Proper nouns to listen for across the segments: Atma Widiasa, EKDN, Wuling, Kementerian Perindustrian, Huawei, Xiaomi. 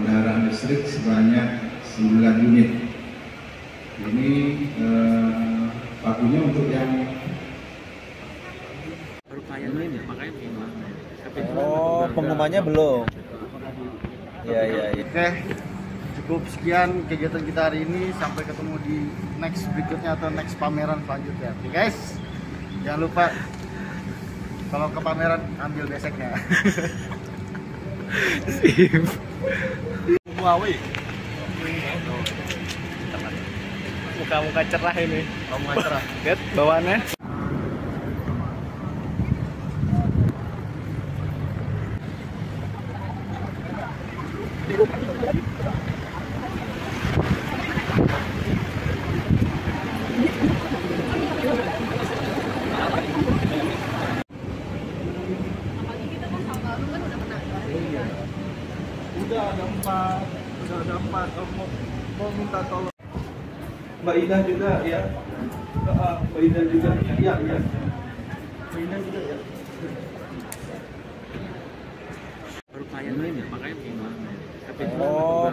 kendaraan listrik sebanyak 9 unit. Ini pakunya untuk yang pengumumannya belum. Ya. Oke, cukup sekian kegiatan kita hari ini. Sampai ketemu di next berikutnya atau next pameran selanjutnya. Oke guys, jangan lupa kalau ke pameran ambil beseknya. Huawei. Muka-muka cerah ini. Muka cerah. Lihat bawaannya. Udah ada empat, mau minta tolong Mbak Ida juga ya, Mbak Ida juga ya, Mbak Ida juga ya.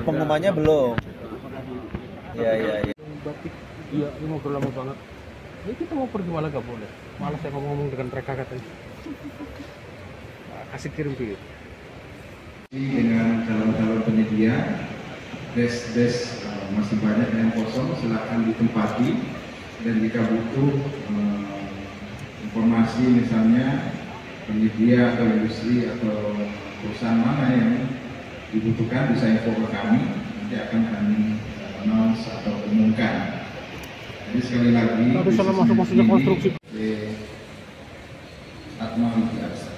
Pengumumannya belum. Ya. Batik, iya, ini ngobrol lama banget. Ini kita mau pergi malah gak boleh. Malah saya ngomong dengan mereka katanya. Kasih kirim video. Dengan calon-calon penyedia, desk-desk masih banyak yang kosong, silahkan ditempati. Dan jika butuh informasi misalnya penyedia atau industri atau perusahaan mana yang dibutuhkan, bisa info ke kami, nanti akan kami announce atau umumkan. Jadi sekali lagi, bisnis ini di Atma Widiasa.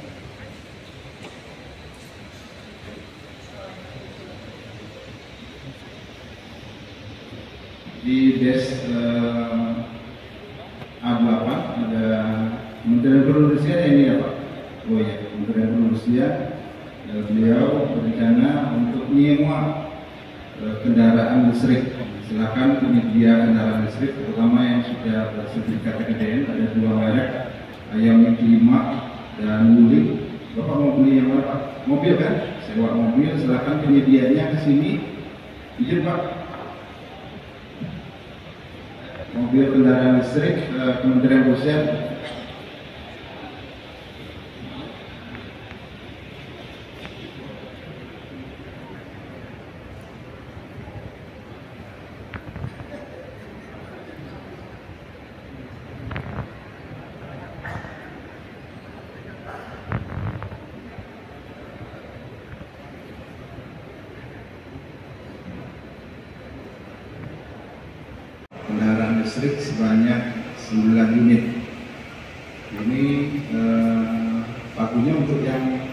Di desk A8 ada Kementerian Perindustrian ini ya Pak? Oh ya, Kementerian Perindustrian. Beliau berencana untuk menyewa kendaraan listrik. Silakan penyedia kendaraan listrik, terutama yang sudah bersertifikat EKDN, ada 2 merek, Xiaomi dan Wuling. Bapak mau beli yang mana Pak? Mobil kan? Sewa mobil, silakan penyedianya ke sini. Izin Pak. Mobil kendaraan listrik Kementerian Perindustrian. Kendaraan listrik sebanyak 9 unit. Ini pakunya untuk yang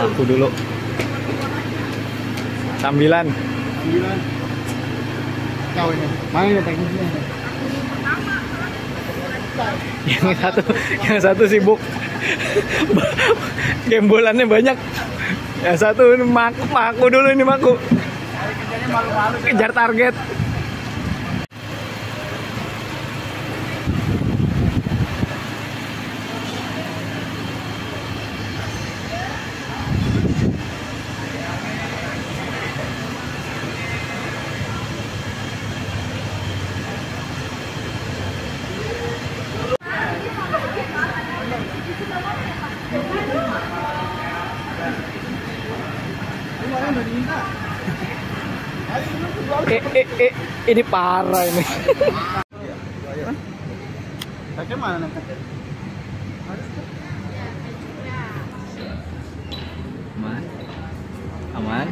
aku dulu sambilan kau ini mana teknisnya yang satu sibuk gembolannya banyak, yang satu ini maku dulu, ini maku kejar target. Ini orang udah diminta. Ini parah ini. Bagaimana nih? Aman? Aman?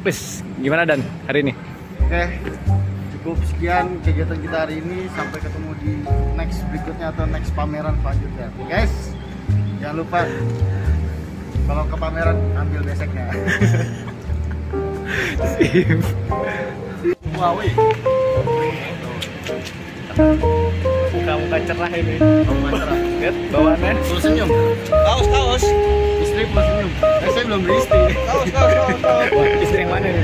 Wis, gimana Dan hari ini? Oke, cukup sekian kegiatan kita hari ini. Sampai ketemu di next berikutnya atau next pameran selanjutnya. Guys, jangan lupa kalau ke pameran ambil beseknya. Huawei. Muka-muka cerah ini. Muka cerah. Lihat bawaannya. Terus senyum. Kaos. Istri pun senyum. Saya belum beri istri. Kaos. Istri yang mana ini?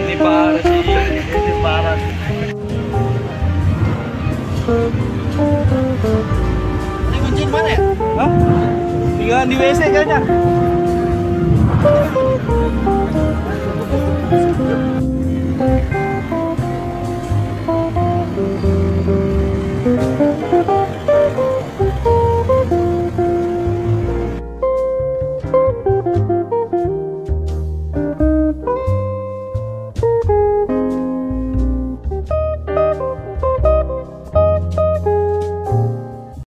Ini parah sih. Ini parah. Ini kuncinya mana ya? Hah? Tinggalan di WC kayaknya.